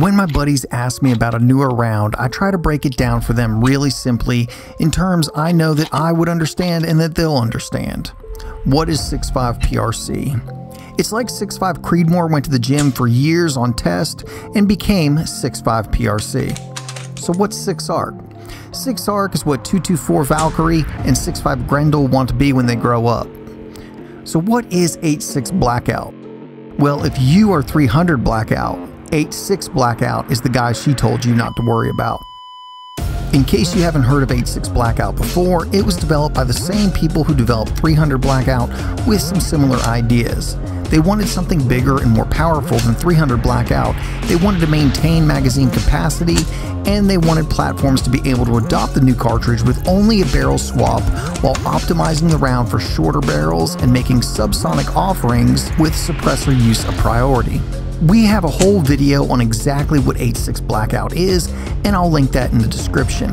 When my buddies ask me about a newer round, I try to break it down for them really simply in terms I know that I would understand and that they'll understand. What is 6.5 PRC? It's like 6.5 Creedmoor went to the gym for years on test and became 6.5 PRC. So what's 6 ARC? 6 ARC is what 224 Valkyrie and 6.5 Grendel want to be when they grow up. So what is 8.6 Blackout? Well, if you are 300 Blackout, 8.6 Blackout is the guy she told you not to worry about. In case you haven't heard of 8.6 Blackout before, it was developed by the same people who developed 300 Blackout with some similar ideas. They wanted something bigger and more powerful than 300 Blackout, they wanted to maintain magazine capacity, and they wanted platforms to be able to adopt the new cartridge with only a barrel swap while optimizing the round for shorter barrels and making subsonic offerings with suppressor use a priority. We have a whole video on exactly what 8.6 Blackout is, and I'll link that in the description.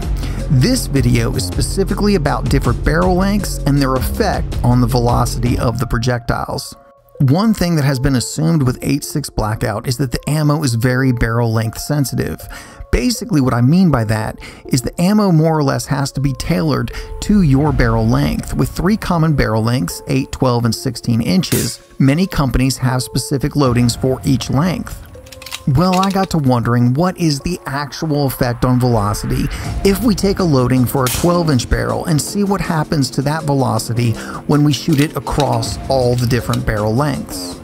This video is specifically about different barrel lengths and their effect on the velocity of the projectiles. One thing that has been assumed with 8.6 Blackout is that the ammo is very barrel length sensitive. Basically what I mean by that is the ammo more or less has to be tailored to your barrel length. With three common barrel lengths, 8, 12, and 16 inches, many companies have specific loadings for each length. Well, I got to wondering, what is the actual effect on velocity if we take a loading for a 12-inch barrel and see what happens to that velocity when we shoot it across all the different barrel lengths?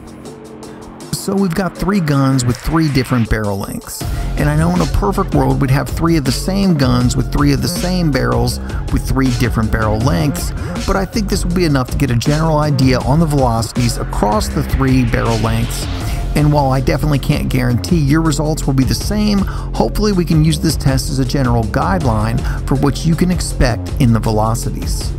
So we've got three guns with three different barrel lengths, and I know in a perfect world we'd have three of the same guns with three of the same barrels with three different barrel lengths, but I think this will be enough to get a general idea on the velocities across the three barrel lengths. And while I definitely can't guarantee your results will be the same, hopefully we can use this test as a general guideline for what you can expect in the velocities.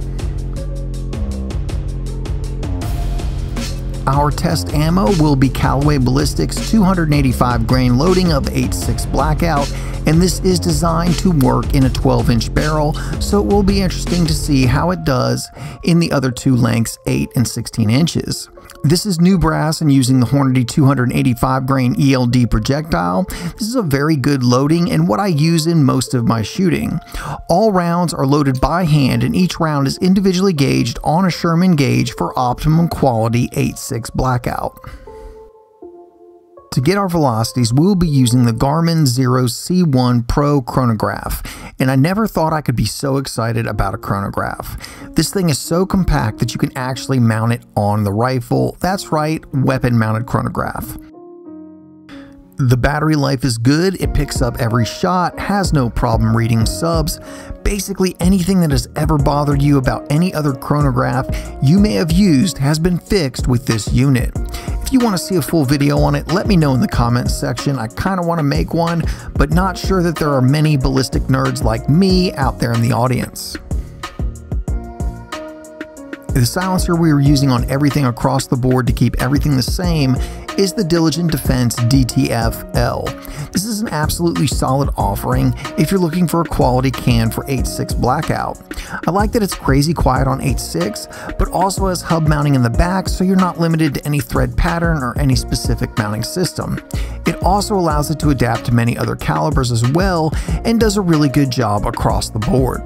Our test ammo will be Callaway Ballistics 285 grain loading of 8.6 Blackout, and this is designed to work in a 12-inch barrel, so it will be interesting to see how it does in the other two lengths, 8 and 16 inches. This is new brass and using the Hornady 285 grain ELD projectile. This is a very good loading and what I use in most of my shooting. All rounds are loaded by hand and each round is individually gauged on a Sherman gauge for optimum quality 8.6 Blackout. To get our velocities, we'll be using the Garmin Zero C1 Pro chronograph, and I never thought I could be so excited about a chronograph. This thing is so compact that you can actually mount it on the rifle. That's right, weapon-mounted chronograph. The battery life is good, it picks up every shot, has no problem reading subs. Basically anything that has ever bothered you about any other chronograph you may have used has been fixed with this unit. If you want to see a full video on it, let me know in the comments section. I kind of want to make one, but not sure that there are many ballistic nerds like me out there in the audience. The silencer we were using on everything across the board to keep everything the same is the Diligent Defense DTFL. This is an absolutely solid offering if you're looking for a quality can for 8.6 Blackout. I like that it's crazy quiet on 8.6, but also has hub mounting in the back so you're not limited to any thread pattern or any specific mounting system. It also allows it to adapt to many other calibers as well and does a really good job across the board.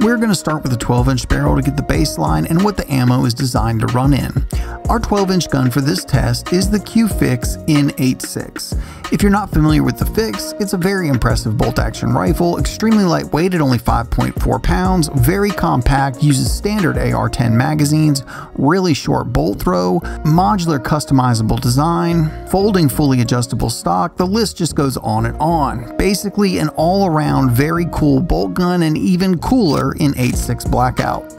We're going to start with a 12-inch barrel to get the baseline and what the ammo is designed to run in. Our 12-inch gun for this test is the Q-Fix in 8.6. If you're not familiar with the Fix, it's a very impressive bolt-action rifle, extremely lightweight at only 5.4 pounds, very compact, uses standard AR-10 magazines, really short bolt throw, modular customizable design, folding fully adjustable stock, the list just goes on and on. Basically an all-around very cool bolt gun and even cooler in 8.6 Blackout.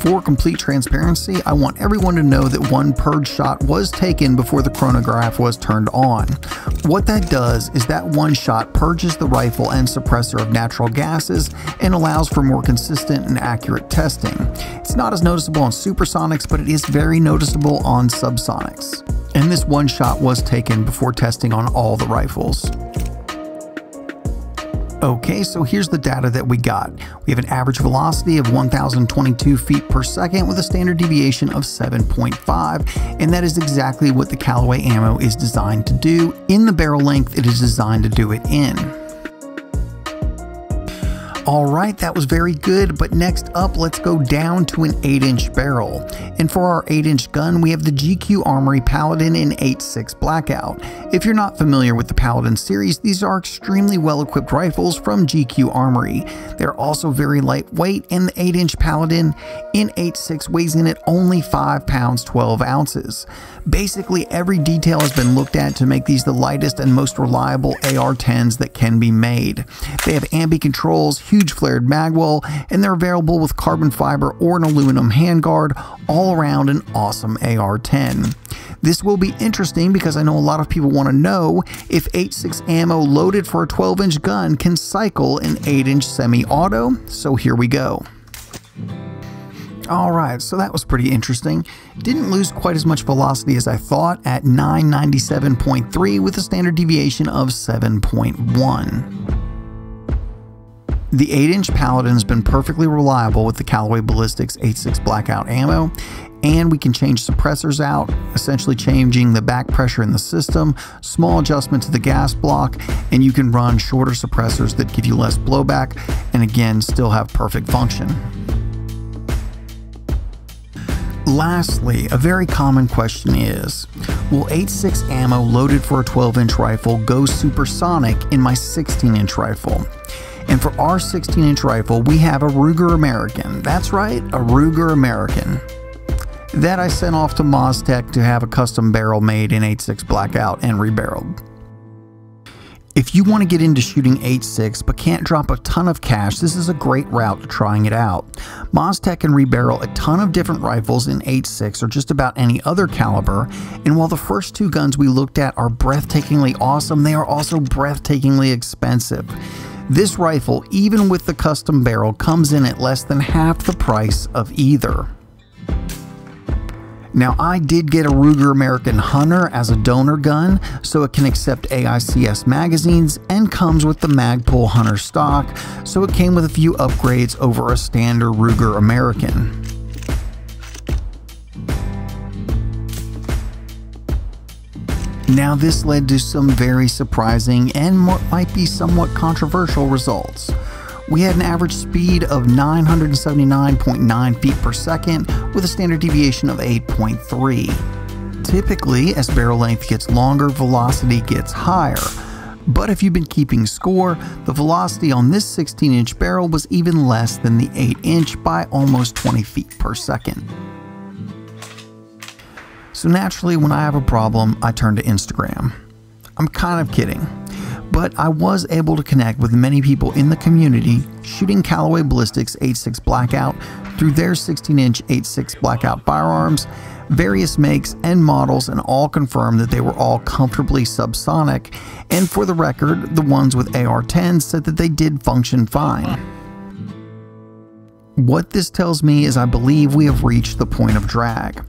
For complete transparency, I want everyone to know that one purge shot was taken before the chronograph was turned on. What that does is that one shot purges the rifle and suppressor of natural gases and allows for more consistent and accurate testing. It's not as noticeable on supersonics, but it is very noticeable on subsonics. And this one shot was taken before testing on all the rifles. Okay, so here's the data that we got. We have an average velocity of 1,022 feet per second with a standard deviation of 7.5, and that is exactly what the Callaway ammo is designed to do in the barrel length it is designed to do it in. All right, that was very good, but next up, let's go down to an 8-inch barrel. And for our 8-inch gun, we have the GQ Armory Paladin in 8.6 Blackout. If you're not familiar with the Paladin series, these are extremely well-equipped rifles from GQ Armory. They're also very lightweight, and the 8-inch Paladin in 8.6 weighs in at only 5 pounds 12 ounces. Basically, every detail has been looked at to make these the lightest and most reliable AR-10s that can be made. They have ambi controls, huge flared magwell, and they're available with carbon fiber or an aluminum handguard, all around an awesome AR-10. This will be interesting because I know a lot of people want to know if 8.6 ammo loaded for a 12-inch gun can cycle an 8-inch semi-auto, so here we go. Alright, so that was pretty interesting. Didn't lose quite as much velocity as I thought at 997.3 with a standard deviation of 7.1. The 8-inch Paladin has been perfectly reliable with the Callaway Ballistics 8.6 Blackout ammo, and we can change suppressors out, essentially changing the back pressure in the system, small adjustment to the gas block, and you can run shorter suppressors that give you less blowback and again still have perfect function. Lastly, a very common question is, will 8.6 ammo loaded for a 12-inch rifle go supersonic in my 16-inch rifle? And for our 16-inch rifle, we have a Ruger American. That's right, a Ruger American. That I sent off to Mostek to have a custom barrel made in 8.6 Blackout and rebarreled. If you want to get into shooting 8.6 but can't drop a ton of cash, this is a great route to trying it out. Mostek can rebarrel a ton of different rifles in 8.6 or just about any other caliber, and while the first two guns we looked at are breathtakingly awesome, they are also breathtakingly expensive. This rifle, even with the custom barrel, comes in at less than half the price of either. Now, I did get a Ruger American Hunter as a donor gun, so it can accept AICS magazines and comes with the Magpul Hunter stock, so it came with a few upgrades over a standard Ruger American. Now, this led to some very surprising and what might be somewhat controversial results. We had an average speed of 979.9 feet per second with a standard deviation of 8.3. Typically, as barrel length gets longer, velocity gets higher. But if you've been keeping score, the velocity on this 16-inch barrel was even less than the 8-inch by almost 20 feet per second. So naturally, when I have a problem, I turn to Instagram. I'm kind of kidding, but I was able to connect with many people in the community shooting Callaway Ballistics 8.6 Blackout through their 16-inch 8.6 Blackout firearms, various makes and models, and all confirmed that they were all comfortably subsonic, and for the record, the ones with AR-10s said that they did function fine. What this tells me is I believe we have reached the point of drag,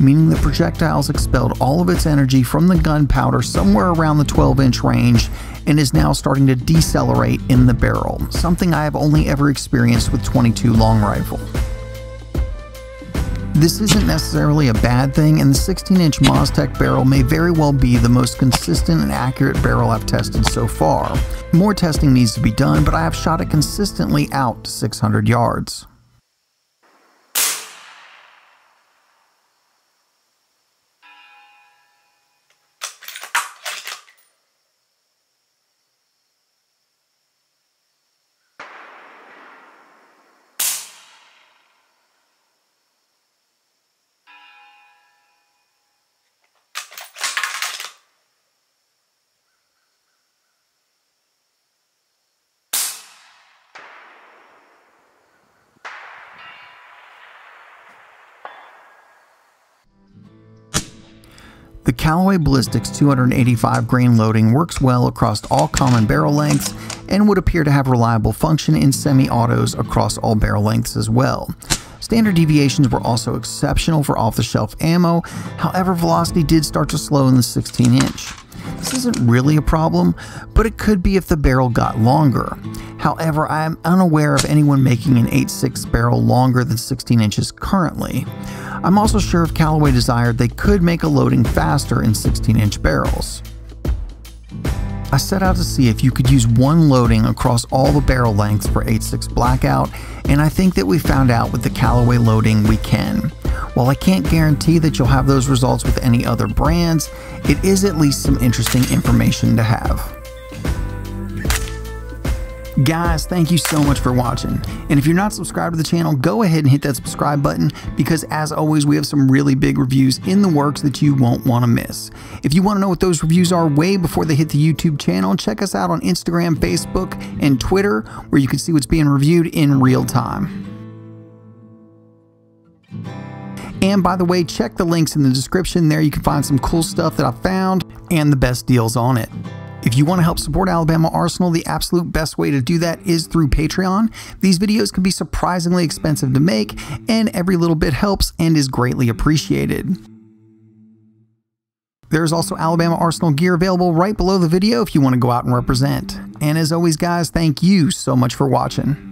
meaning the projectile's expelled all of its energy from the gunpowder somewhere around the 12-inch range and is now starting to decelerate in the barrel, something I have only ever experienced with .22 long rifle. This isn't necessarily a bad thing, and the 16-inch Mostek barrel may very well be the most consistent and accurate barrel I've tested so far. More testing needs to be done, but I have shot it consistently out to 600 yards. The Callaway Ballistics 285 grain loading works well across all common barrel lengths and would appear to have reliable function in semi-autos across all barrel lengths as well. Standard deviations were also exceptional for off-the-shelf ammo, however velocity did start to slow in the 16-inch. This isn't really a problem, but it could be if the barrel got longer. However, I am unaware of anyone making an 8.6 barrel longer than 16 inches currently. I'm also sure if Callaway desired, they could make a loading faster in 16-inch barrels. I set out to see if you could use one loading across all the barrel lengths for 8.6 Blackout, and I think that we found out with the Callaway loading we can. While I can't guarantee that you'll have those results with any other brands, it is at least some interesting information to have. Guys, thank you so much for watching, and if you're not subscribed to the channel, go ahead and hit that subscribe button, because as always we have some really big reviews in the works that you won't want to miss. If you want to know what those reviews are way before they hit the YouTube channel, check us out on Instagram, Facebook, and Twitter, where you can see what's being reviewed in real time. And by the way, check the links in the description. There you can find some cool stuff that I found and the best deals on it. If you want to help support Alabama Arsenal, the absolute best way to do that is through Patreon. These videos can be surprisingly expensive to make, and every little bit helps and is greatly appreciated. There is also Alabama Arsenal gear available right below the video if you want to go out and represent. And as always, guys, thank you so much for watching.